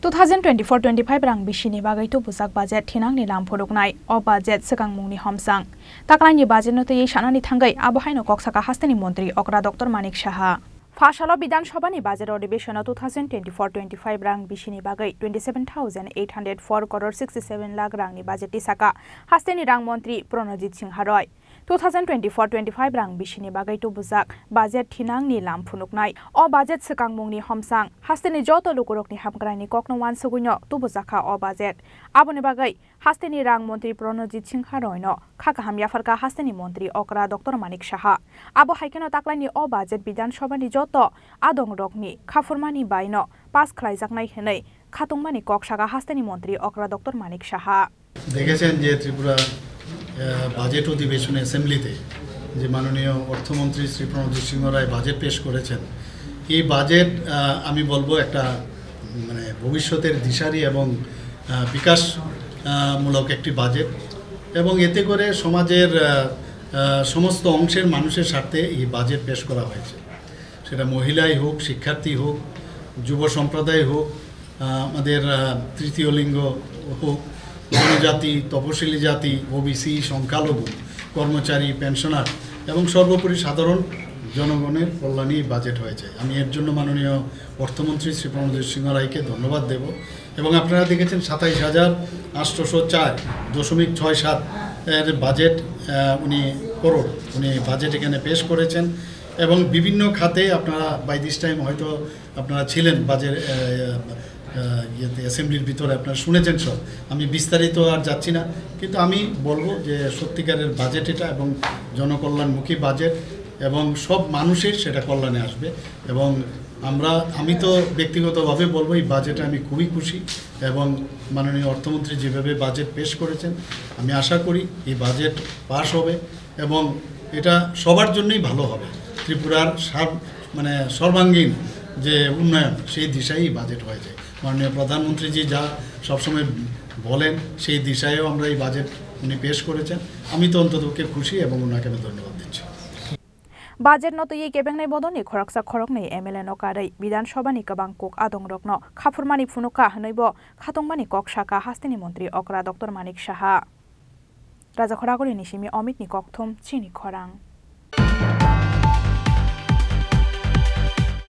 2024-25 Rang Bisini bagai Tubujak budget hinang nilam Phunuknai o budget sekang mungni homsang taklani budget no tei shanani thangai abohai no koksaka hastani montri okra Dr Manik Saha Fashalo Bidanshabha ni budget revision of 2024-25 Rang Bisini bagai 27,804.67 lakh rang ni budget isaka hastani rang montri Pranajit Singha Roy 2024-25 Rang Bisini bagai Tubujak budget hinang nilam Phunuknai o budget sekang mungni homsang hasteni joto lukurokni hamgrani kokno wan sugunyo Tubujaka o budget aboni bagai hasteni rang montri Pranajit Singha Roy no khaka ham yafarka hasteni montri okra Dr Manik Saha abo haikeno taklani o budget Bidanshabha ni joto adong rokni khafurmani baino pass khlaijaknai henei khatungmani kokshaka hasteni montri okra Dr Manik Saha dekechen je Tripura budget অধিবেশন অ্যাসেম্বলিতে যে মাননীয় অর্থমন্ত্রী Shri Pranajit Singha Roy budget পেশ করেছেন এই budget আমি বলবো একটা মানে ভবিষ্যতের দিশারি এবং বিকাশ মূলক একটি বাজেট এবং এতে করে সমাজের সমস্ত অংশের মানুষের সাথে এই বাজেট পেশ করা হয়েছে সেটা মহিলাই হোক শিক্ষার্থী হোক যুব সম্প্রদায় হোক আমাদের তৃতীয় লিঙ্গ হোক जनजाति तपशिली जाति ओबीसी संख्यालघु कर्मचारी पेंशनार एवं सर्वोपरि साधारण जनगणेर कल्याणी बजेट হয়েছে আমি এর জন্য মাননীয় অর্থমন্ত্রী শ্রী পরমজিৎ সিংহ রায়কে ধন্যবাদ দেব এবং আপনারা দেখেছেন 27804.67 এর বাজেট উনি করোড় উনি বাজেট এখানে পেশ করেছেন এবং বিভিন্ন খাতে আপনারা বাই দিস টাইম হয়তো আপনারা ছিলেন বাজেট এতে অ্যাসেম্বলির ভিতরে আপনারা শুনেছেন সব আমি বিস্তারিত আর যাচ্ছি না কিন্তু আমি বলবো যে সত্যিকারের বাজেট এটা এবং জনকল্যাণমুখী বাজেট এবং সব মানুষের সেটা কল্যাণে আসবে এবং আমি তো ব্যক্তিগতভাবে বলবো এই বাজেটে আমি খুবই খুশি এবং মাননীয় অর্থমন্ত্রী যেভাবে বাজেট পেশ করেছেন আমি আশা করি এই বাজেট পাস হবে এবং এটা সবার জন্যই ভালো হবে ত্রিপুরার মানে সর্বাঙ্গীন যে উন্নয়ন সেই দিশায় বাজেট হয়েছে মাননীয় প্রধানমন্ত্রী জি যা সবসময় বলেন সেই দিশায়ও আমরা এই বাজেট উনি পেশ করেছেন আমি তো অন্ততপক্ষে খুশি এবং ওনাকে আমি ধন্যবাদ দিচ্ছি বাজেট নত এই কেবেংনাই বদনে খরকসা খরকনে এমএলএ নকারাই বিধানসভানি কবাং কোক আদং রকন খাফুরমানি ফুনুকা হনইব খাতংমানি কক শাখা হাস্তিনি মন্ত্রী অকরা ডক্টর মানিক সাহা রাজা খরাগরি নিশিমি অমিত নিককথম চিনি খরাং